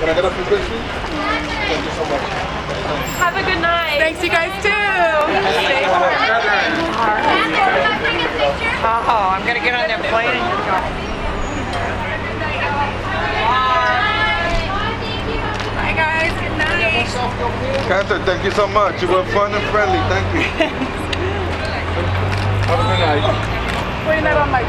Can I get a few questions? Thank you so much. Have a good night. Thanks, you guys, too. Stay home. Oh, I'm going to get on that plane and just go. Katherine, thank you so much. You were fun and friendly. Thank you. Have a good night.